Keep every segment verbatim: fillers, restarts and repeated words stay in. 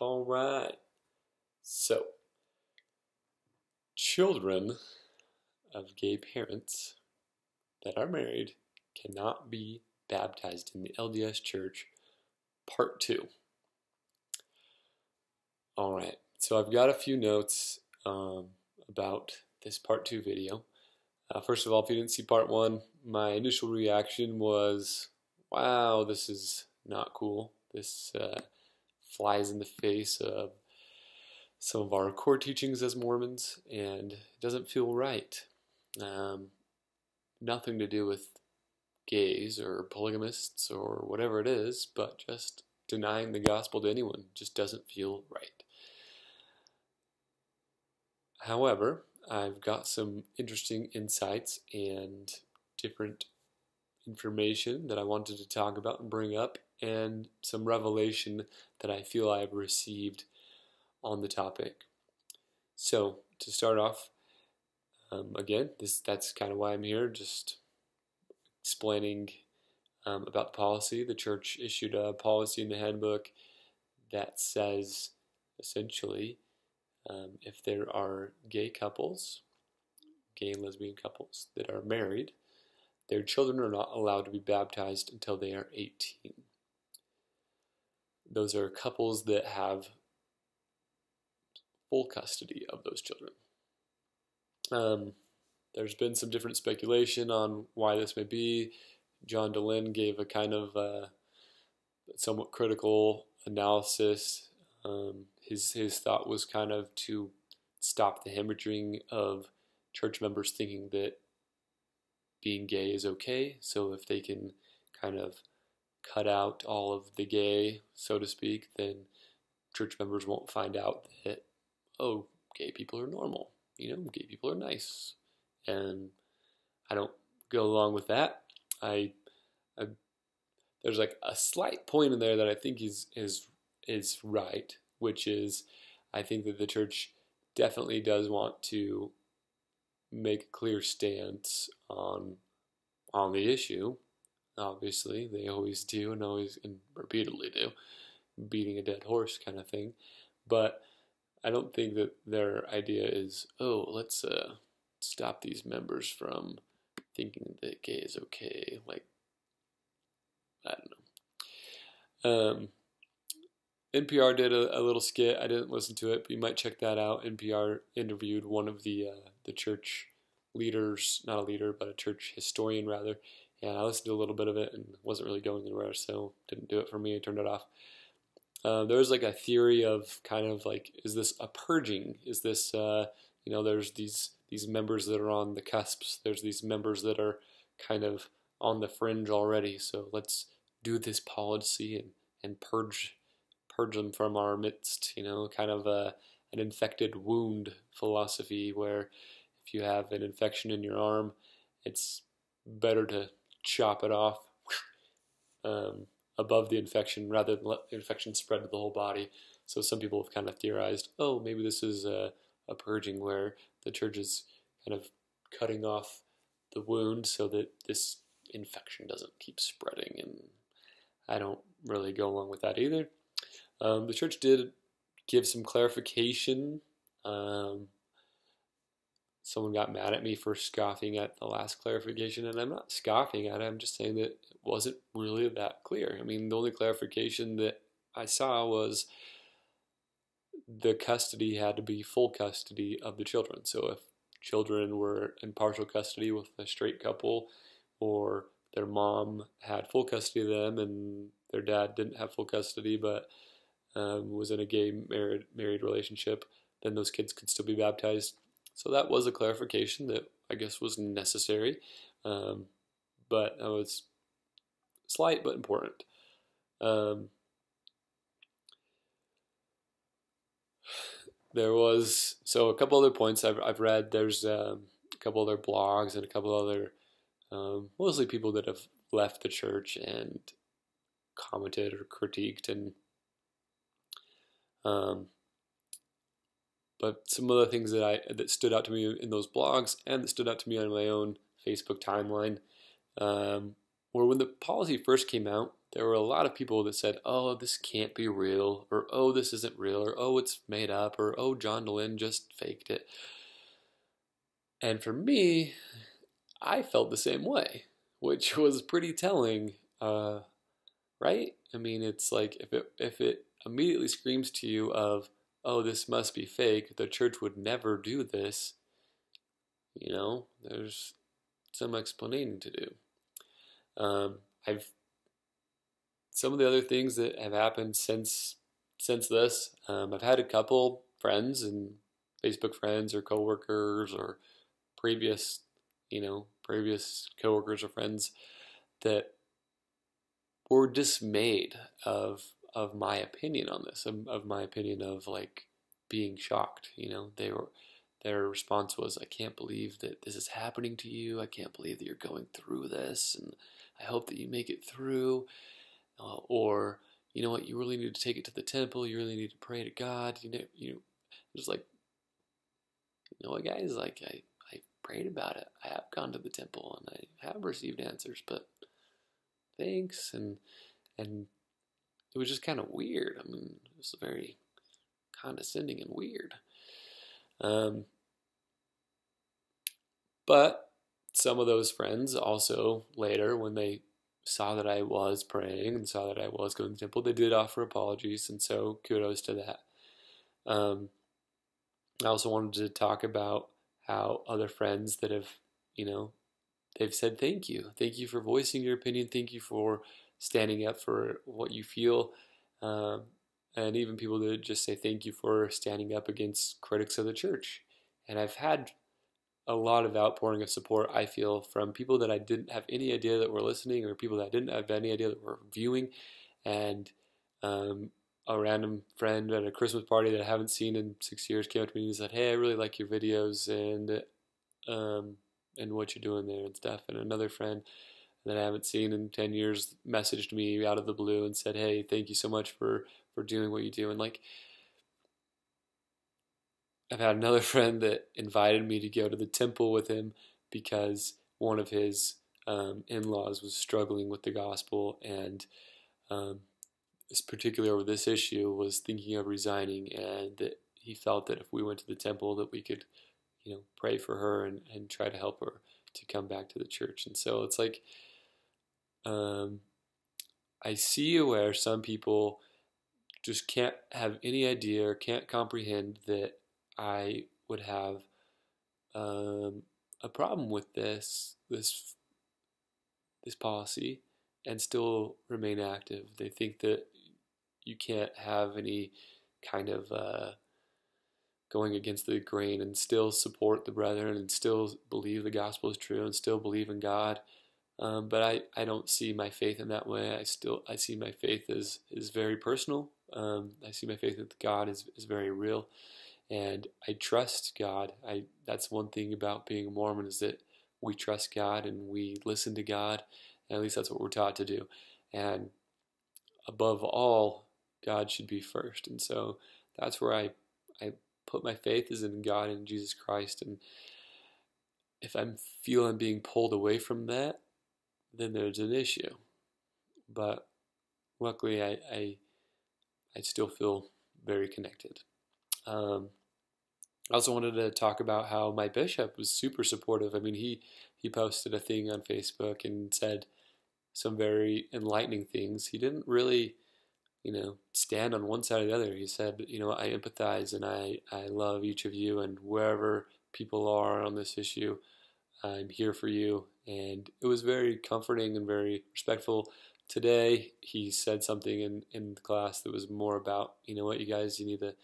All right. So, children of gay parents that are married cannot be baptized in the L D S Church, part two. All right. So I've got a few notes um, about this part two video. Uh, first of all, if you didn't see part one, my initial reaction was, wow, this is not cool. This uh, flies in the face of some of our core teachings as Mormons, and it doesn't feel right. Um, nothing to do with gays or polygamists or whatever it is, but just denying the gospel to anyone just doesn't feel right. However, I've got some interesting insights and different information that I wanted to talk about and bring up, and some revelation that I feel I've received on the topic. So, to start off, um, again, this that's kind of why I'm here, just explaining um, about policy. The church issued a policy in the handbook that says, essentially, Um, if there are gay couples, gay and lesbian couples that are married, their children are not allowed to be baptized until they are eighteen. Those are couples that have full custody of those children. Um, there's been some different speculation on why this may be. John Dehlin gave a kind of uh, somewhat critical analysis. Um, his his thought was kind of to stop the hemorrhaging of church members thinking that being gay is okay. So if they can kind of cut out all of the gay, so to speak, then church members won't find out that, oh, gay people are normal. You know, gay people are nice. And I don't go along with that. I, I there's like a slight point in there that I think is is. is right, which is I think that the church definitely does want to make a clear stance on on the issue. Obviously, they always do and always and repeatedly do, beating a dead horse kind of thing. But I don't think that their idea is, oh, let's uh, stop these members from thinking that gay is okay. Like, I don't know. Um, N P R did a, a little skit. I didn't listen to it, but you might check that out. N P R interviewed one of the uh, the church leaders, not a leader, but a church historian rather. And I listened to a little bit of it and wasn't really going anywhere, so didn't do it for me. I turned it off. Uh, there was like a theory of kind of like, is this a purging? Is this uh, you know, there's these these members that are on the cusps. There's these members that are kind of on the fringe already. So let's do this policy and and purge. purge them from our midst, you know, kind of a, an infected wound philosophy where if you have an infection in your arm, it's better to chop it off um, above the infection rather than let the infection spread to the whole body. So some people have kind of theorized, oh, maybe this is a, a purging where the church is kind of cutting off the wound so that this infection doesn't keep spreading. And I don't really go along with that either. Um, the church did give some clarification. Um, someone got mad at me for scoffing at the last clarification, and I'm not scoffing at it. I'm just saying that it wasn't really that clear. I mean, the only clarification that I saw was the custody had to be full custody of the children. So if children were in partial custody with a straight couple, or their mom had full custody of them and their dad didn't have full custody but um, was in a gay married, married relationship, then those kids could still be baptized. So that was a clarification that I guess was necessary, um, but it was slight but important. Um, there was, so a couple other points I've, I've read. There's um, a couple other blogs and a couple other, um, mostly people that have left the church and commented or critiqued, and um, but some of the things that I that stood out to me in those blogs and that stood out to me on my own Facebook timeline um, were when the policy first came out, there were a lot of people that said, oh, this can't be real, or oh, this isn't real, or oh, it's made up, or oh, John Dehlin just faked it. And for me, I felt the same way, which was pretty telling, uh, right? I mean, it's like if it, if it immediately screams to you of, oh, this must be fake, the church would never do this, you know, there's some explaining to do. Um, I've some of the other things that have happened since since this, um, I've had a couple friends and Facebook friends or coworkers or previous, you know, previous coworkers or friends that were dismayed of of my opinion on this, of, of my opinion of like being shocked. You know, they were their response was, I can't believe that this is happening to you. I can't believe that you're going through this, and I hope that you make it through. Uh, or, you know what, you really need to take it to the temple, you really need to pray to God, you know, you know, just like, you know what, guys, like, I, I prayed about it, I have gone to the temple, and I have received answers, but thanks, and, and it was just kind of weird. I mean, it was very condescending and weird, um, but some of those friends also later, when they saw that I was praying and saw that I was going to the temple, they did offer apologies, and so kudos to that. Um, I also wanted to talk about how other friends that have, you know, they've said thank you. Thank you for voicing your opinion. Thank you for standing up for what you feel. Um, and even people that just say thank you for standing up against critics of the church. And I've had a lot of outpouring of support, I feel, from people that I didn't have any idea that were listening, or people that I didn't have any idea that were viewing, and um, a random friend at a Christmas party that I haven't seen in six years came up to me and said, hey, I really like your videos and um, and what you're doing there and stuff. And another friend that I haven't seen in ten years messaged me out of the blue and said, hey, thank you so much for, for doing what you do. And like, I've had another friend that invited me to go to the temple with him because one of his um, in-laws was struggling with the gospel, and um, particularly over this issue, was thinking of resigning, and that he felt that if we went to the temple that we could, you know, pray for her and, and try to help her to come back to the church. And so it's like, um, I see where some people just can't have any idea or can't comprehend that I would have um, a problem with this this this policy and still remain active. They think that you can't have any kind of uh, going against the grain and still support the brethren and still believe the gospel is true and still believe in God. Um, but I, I don't see my faith in that way. I still I see my faith as is very personal. Um, I see my faith with God is is very real. And I trust God. I that's one thing about being a Mormon, is that we trust God and we listen to God. And at least that's what we're taught to do. And above all, God should be first. And so that's where I I put my faith, is in God and Jesus Christ. And if I'm feeling being pulled away from that, then there's an issue. But luckily, I I, I still feel very connected. Um, I also wanted to talk about how my bishop was super supportive. I mean, he, he posted a thing on Facebook and said some very enlightening things. He didn't really, you know, stand on one side or the other. He said, you know, I empathize and I, I love each of you, and wherever people are on this issue, I'm here for you. And it was very comforting and very respectful. Today, he said something in, in the class that was more about, you know what, you guys, you need to...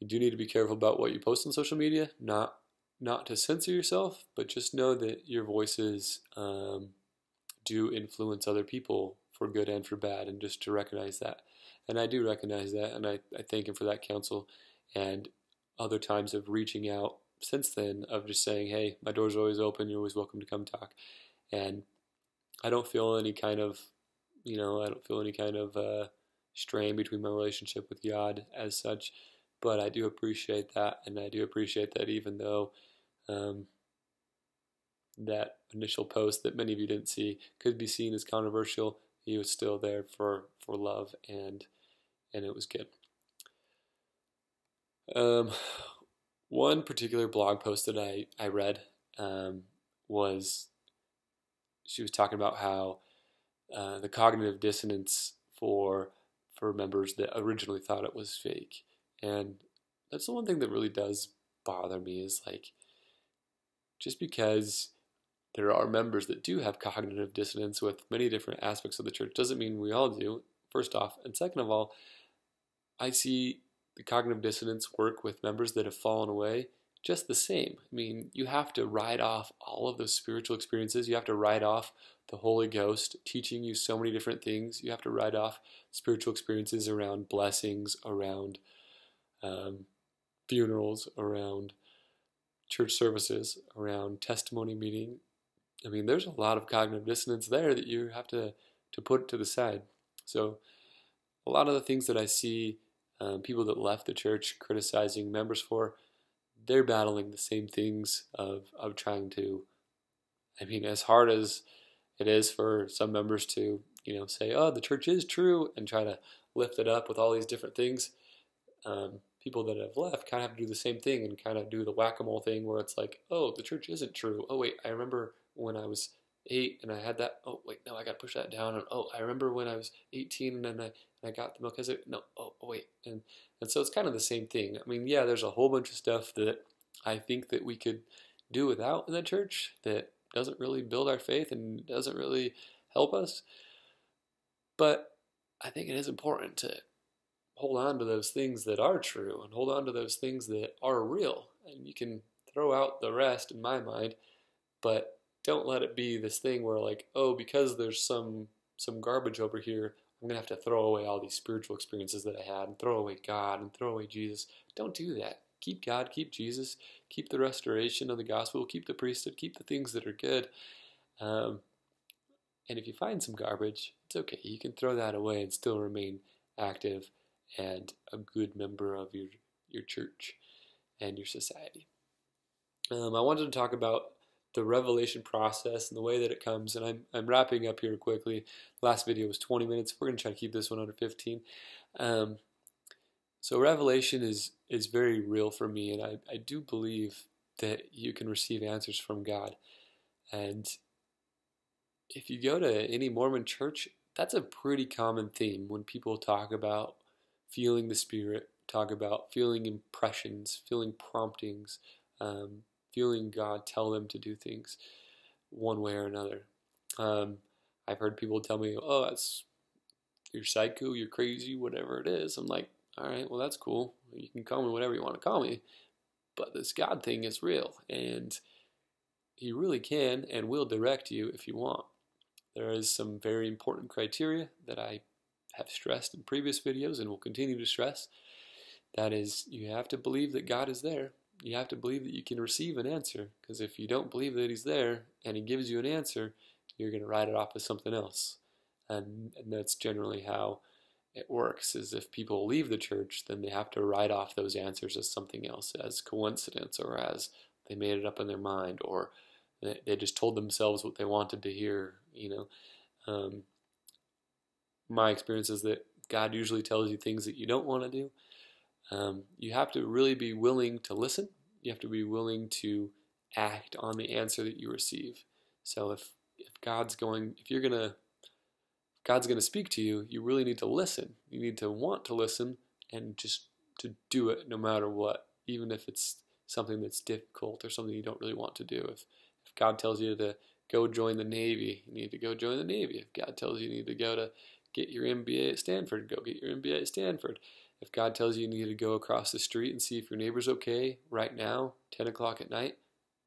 You do need to be careful about what you post on social media, not not to censor yourself, but just know that your voices um, do influence other people for good and for bad, and just to recognize that. And I do recognize that, and I, I thank him for that counsel, and other times of reaching out since then, of just saying, hey, my door's always open, you're always welcome to come talk. And I don't feel any kind of, you know, I don't feel any kind of uh, strain between my relationship with God as such. But I do appreciate that, and I do appreciate that even though um, that initial post that many of you didn't see could be seen as controversial, He was still there for, for love, and and it was good. Um, one particular blog post that I, I read um, was, she was talking about how uh, the cognitive dissonance for for members that originally thought it was fake. And that's the one thing that really does bother me, is like, just because there are members that do have cognitive dissonance with many different aspects of the church doesn't mean we all do, first off. And second of all, I see the cognitive dissonance work with members that have fallen away just the same. I mean, you have to write off all of those spiritual experiences. You have to write off the Holy Ghost teaching you so many different things. You have to write off spiritual experiences around blessings, around um, funerals, around church services, around testimony meeting. I mean, there's a lot of cognitive dissonance there that you have to, to put to the side. So a lot of the things that I see um, people that left the church criticizing members for, they're battling the same things of, of trying to, I mean, as hard as it is for some members to, you know, say, oh, the church is true, and try to lift it up with all these different things, um, people that have left kind of have to do the same thing and kind of do the whack-a-mole thing where it's like, oh, the church isn't true. Oh, wait, I remember when I was eight and I had that. Oh, wait, no, I got to push that down. And oh, I remember when I was eighteen and then I, and I got the Melchizedek. No, oh, oh, wait. And, and so it's kind of the same thing. I mean, yeah, there's a whole bunch of stuff that I think that we could do without in the church that doesn't really build our faith and doesn't really help us. But I think it is important to hold on to those things that are true and hold on to those things that are real. And you can throw out the rest, in my mind, but don't let it be this thing where like, oh, because there's some some garbage over here, I'm going to have to throw away all these spiritual experiences that I had and throw away God and throw away Jesus. Don't do that. Keep God, keep Jesus, keep the restoration of the gospel, keep the priesthood, keep the things that are good. Um, and if you find some garbage, it's okay. You can throw that away and still remain active and a good member of your, your church and your society. Um, I wanted to talk about the revelation process and the way that it comes, and I'm, I'm wrapping up here quickly. Last video was twenty minutes. We're going to try to keep this one under fifteen. Um, so revelation is, is very real for me, and I, I do believe that you can receive answers from God. And if you go to any Mormon church, that's a pretty common theme when people talk about feeling the Spirit, talk about feeling impressions, feeling promptings, um, feeling God tell them to do things one way or another. Um, I've heard people tell me, oh, that's, you're psycho, you're crazy, whatever it is. I'm like, all right, well, that's cool. You can call me whatever you want to call me. But this God thing is real, and He really can and will direct you if you want. There is some very important criteria that I have stressed in previous videos and will continue to stress. That is, you have to believe that God is there. You have to believe that you can receive an answer, because if you don't believe that He's there and He gives you an answer, you're going to write it off as something else. And, and that's generally how it works, is if people leave the church, then they have to write off those answers as something else, as coincidence, or as they made it up in their mind, or they, they just told themselves what they wanted to hear, you know. Um, my experience is that God usually tells you things that you don't want to do. Um, you have to really be willing to listen. You have to be willing to act on the answer that you receive. So if, if God's going, if you're gonna, if God's gonna speak to you, you really need to listen. You need to want to listen and just to do it no matter what, even if it's something that's difficult or something you don't really want to do. If, if God tells you to go join the Navy, you need to go join the Navy. If God tells you you need to go to get your M B A at Stanford, go get your M B A at Stanford. If God tells you you need to go across the street and see if your neighbor's okay right now, ten o'clock at night,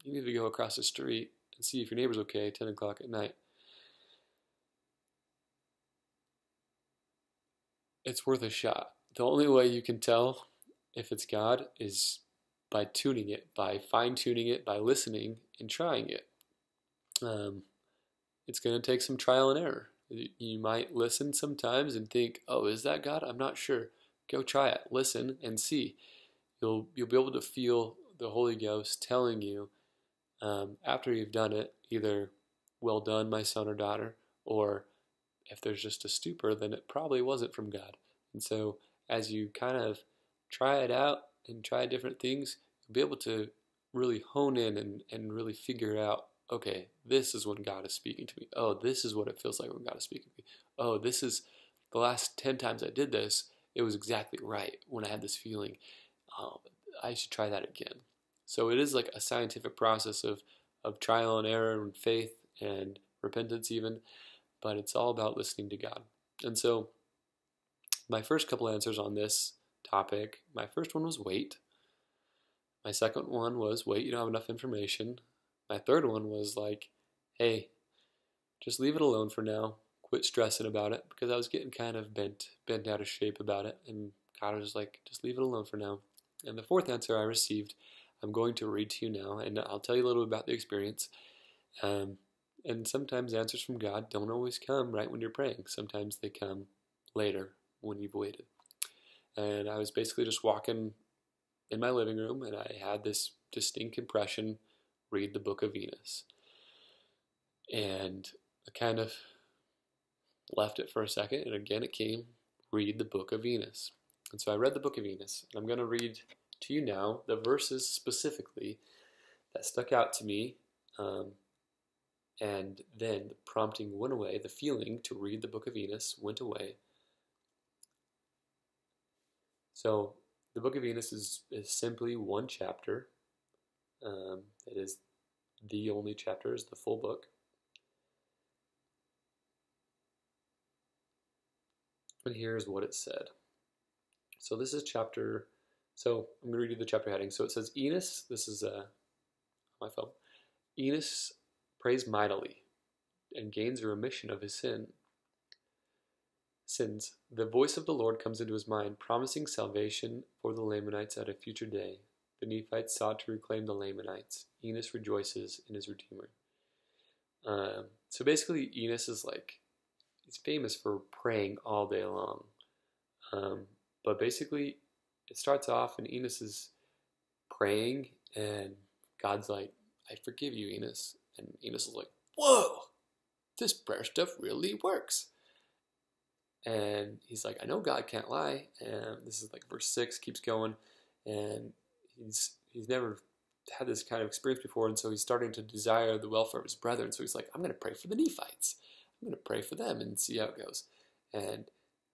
you need to go across the street and see if your neighbor's okay, ten o'clock at night. It's worth a shot. The only way you can tell if it's God is by tuning it, by fine-tuning it, by listening and trying it. Um, it's going to take some trial and error. You might listen sometimes and think, oh, is that God? I'm not sure. Go try it. Listen and see. You'll you'll be able to feel the Holy Ghost telling you um, after you've done it, either well done, my son or daughter, or if there's just a stupor, then it probably wasn't from God. And so as you kind of try it out and try different things, you'll be able to really hone in and, and really figure out, okay, this is when God is speaking to me. Oh, this is what it feels like when God is speaking to me. Oh, this is the last ten times I did this, it was exactly right when I had this feeling. Um, I should try that again. So it is like a scientific process of, of trial and error and faith and repentance even, but it's all about listening to God. And so my first couple answers on this topic, my first one was wait. My second one was wait, you don't have enough information. My third one was like, hey, just leave it alone for now. Quit stressing about it, because I was getting kind of bent, bent out of shape about it. And God was like, just leave it alone for now. And the fourth answer I received, I'm going to read to you now, and I'll tell you a little bit about the experience. Um, and sometimes answers from God don't always come right when you're praying. Sometimes they come later when you've waited. And I was basically just walking in my living room, and I had this distinct impression, read the Book of Enos. And I kind of left it for a second, and again it came, read the Book of Enos. And so I read the Book of Enos, and I'm going to read to you now the verses specifically that stuck out to me, um, and then the prompting went away, the feeling to read the Book of Enos went away. So the Book of Enos is, is simply one chapter. Um, it is the only chapter, is the full book. And here's what it said. So this is chapter, so I'm going to read you the chapter heading. So it says, Enos, this is uh, my phone, Enos prays mightily and gains a remission of his sin. Sins. The voice of the Lord comes into his mind, promising salvation for the Lamanites at a future day. The Nephites sought to reclaim the Lamanites. Enos rejoices in his Redeemer. Um, so basically, Enos is like, he's famous for praying all day long. Um, But basically, it starts off and Enos is praying and God's like, I forgive you, Enos. And Enos is like, whoa, this prayer stuff really works. And he's like, I know God can't lie. And this is like verse six, keeps going. And he's he's never had this kind of experience before. And so he's starting to desire the welfare of his brethren. So he's like, I'm going to pray for the Nephites. I'm going to pray for them and see how it goes. And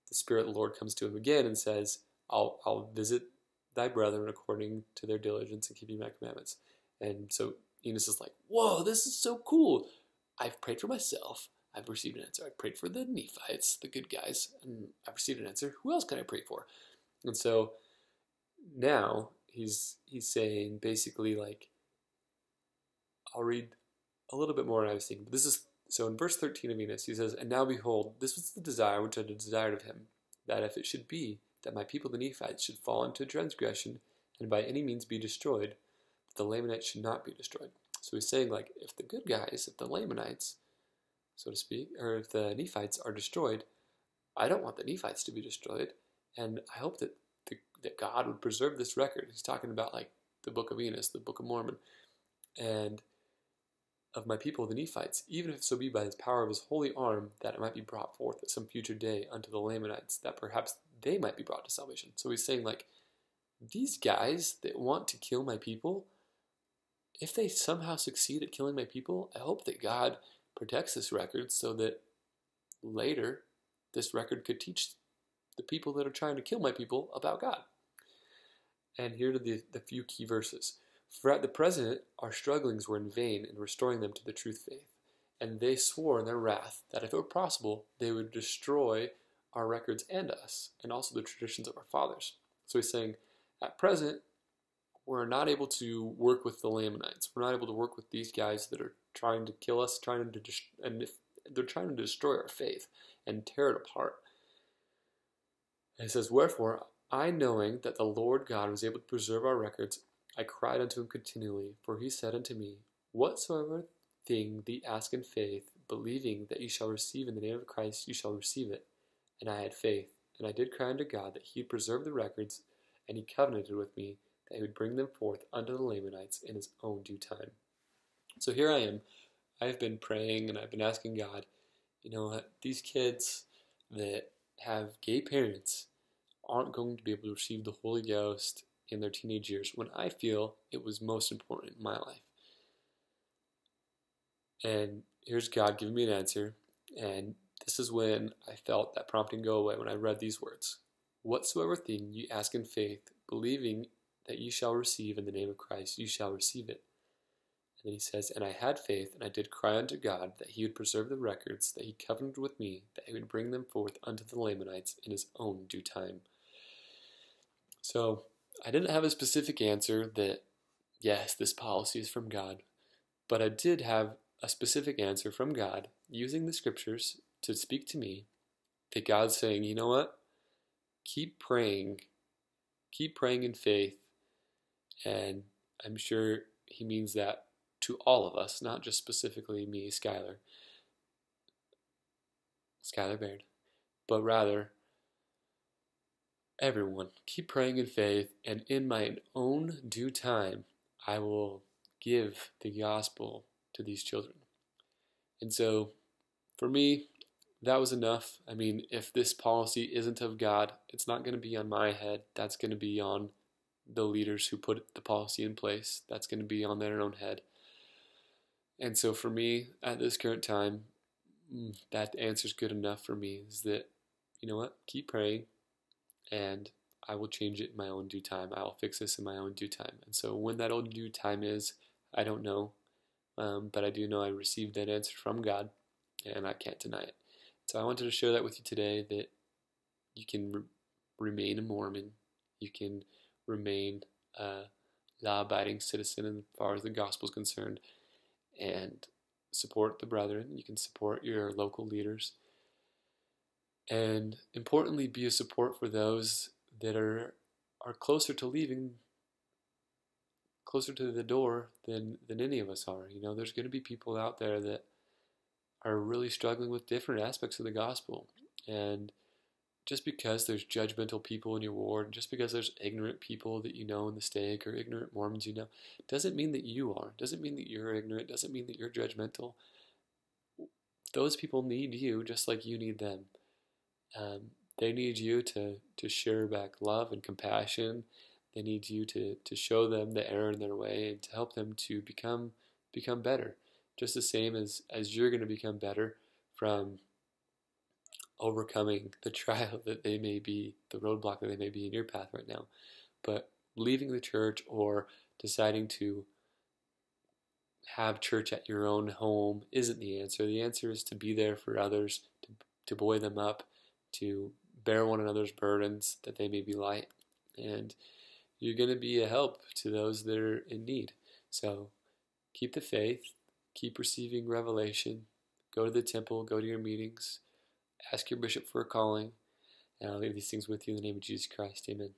the Spirit of the Lord comes to him again and says, I'll, I'll visit thy brethren according to their diligence and keeping my commandments. And so Enos is like, whoa, this is so cool. I've prayed for myself. I've received an answer. I prayed for the Nephites, the good guys, and I've received an answer. Who else can I pray for? And so now he's, he's saying basically like, I'll read a little bit more and I was thinking, but this is, so in verse thirteen of Enos, he says, and now behold, this was the desire which I desired of him, that if it should be that my people the Nephites should fall into transgression and by any means be destroyed, that the Lamanites should not be destroyed. So he's saying, like, if the good guys, if the Lamanites, so to speak, or if the Nephites are destroyed, I don't want the Nephites to be destroyed, and I hope that, the, that God would preserve this record. He's talking about, like, the Book of Enos, the Book of Mormon, and of my people the Nephites, even if so be by his power of his holy arm, that it might be brought forth at some future day unto the Lamanites, that perhaps they might be brought to salvation. So he's saying, like, these guys that want to kill my people, if they somehow succeed at killing my people, I hope that God protects this record so that later this record could teach the people that are trying to kill my people about God. And here are the, the few key verses. For at the present, our strugglings were in vain in restoring them to the true faith, and they swore in their wrath that if it were possible, they would destroy our records and us, and also the traditions of our fathers. So he's saying, at present, we're not able to work with the Lamanites. We're not able to work with these guys that are trying to kill us, trying to and if they're trying to destroy our faith and tear it apart. And he says, wherefore, I knowing that the Lord God was able to preserve our records, I cried unto him continually, for he said unto me, whatsoever thing thee ask in faith, believing that ye shall receive in the name of Christ, ye shall receive it. And I had faith, and I did cry unto God that he would preserve the records, and he covenanted with me that he would bring them forth unto the Lamanites in his own due time. So here I am. I have been praying, and I've been asking God You know, these kids that have gay parents aren't going to be able to receive the Holy Ghost in their teenage years, when I feel it was most important in my life. And here's God giving me an answer, and this is when I felt that prompting go away when I read these words. Whatsoever thing ye ask in faith, believing that ye shall receive in the name of Christ, you shall receive it. And then he says, and I had faith, and I did cry unto God that he would preserve the records that he covenanted with me, that he would bring them forth unto the Lamanites in his own due time. So I didn't have a specific answer that, yes, this policy is from God, but I did have a specific answer from God using the scriptures to speak to me, that God's saying, you know what? Keep praying. Keep praying in faith. And I'm sure he means that to all of us, not just specifically me, Skylar. Skylar Baird. But rather, everyone, keep praying in faith, and in my own due time, I will give the gospel to these children. And so, for me, that was enough. I mean, if this policy isn't of God, it's not going to be on my head. That's going to be on the leaders who put the policy in place. That's going to be on their own head. And so for me, at this current time, that answer's good enough for me, is that, you know what, keep praying, and I will change it in my own due time. I will fix this in my own due time. And so when that own due time is, I don't know, um, but I do know I received that answer from God, and I can't deny it. So I wanted to share that with you today, that you can re remain a Mormon, you can remain a law-abiding citizen as far as the gospel is concerned, and support the brethren, you can support your local leaders, and importantly be a support for those that are are closer to leaving, closer to the door than, than any of us are. You know, there's going to be people out there that are really struggling with different aspects of the gospel, and just because there's judgmental people in your ward, just because there's ignorant people that you know in the stake, or ignorant Mormons you know, doesn't mean that you are, doesn't mean that you're ignorant, doesn't mean that you're judgmental. Those people need you just like you need them. Um, they need you to, to share back love and compassion. They need you to, to show them the error in their way, and to help them to become become better. Just the same as, as you're going to become better from overcoming the trial that they may be, the roadblock that they may be in your path right now. But leaving the church, or deciding to have church at your own home, isn't the answer. The answer is to be there for others, to, to buoy them up, to bear one another's burdens that they may be light. And you're going to be a help to those that are in need. So keep the faith. Keep receiving revelation. Go to the temple. Go to your meetings. Ask your bishop for a calling. And I'll leave these things with you in the name of Jesus Christ. Amen.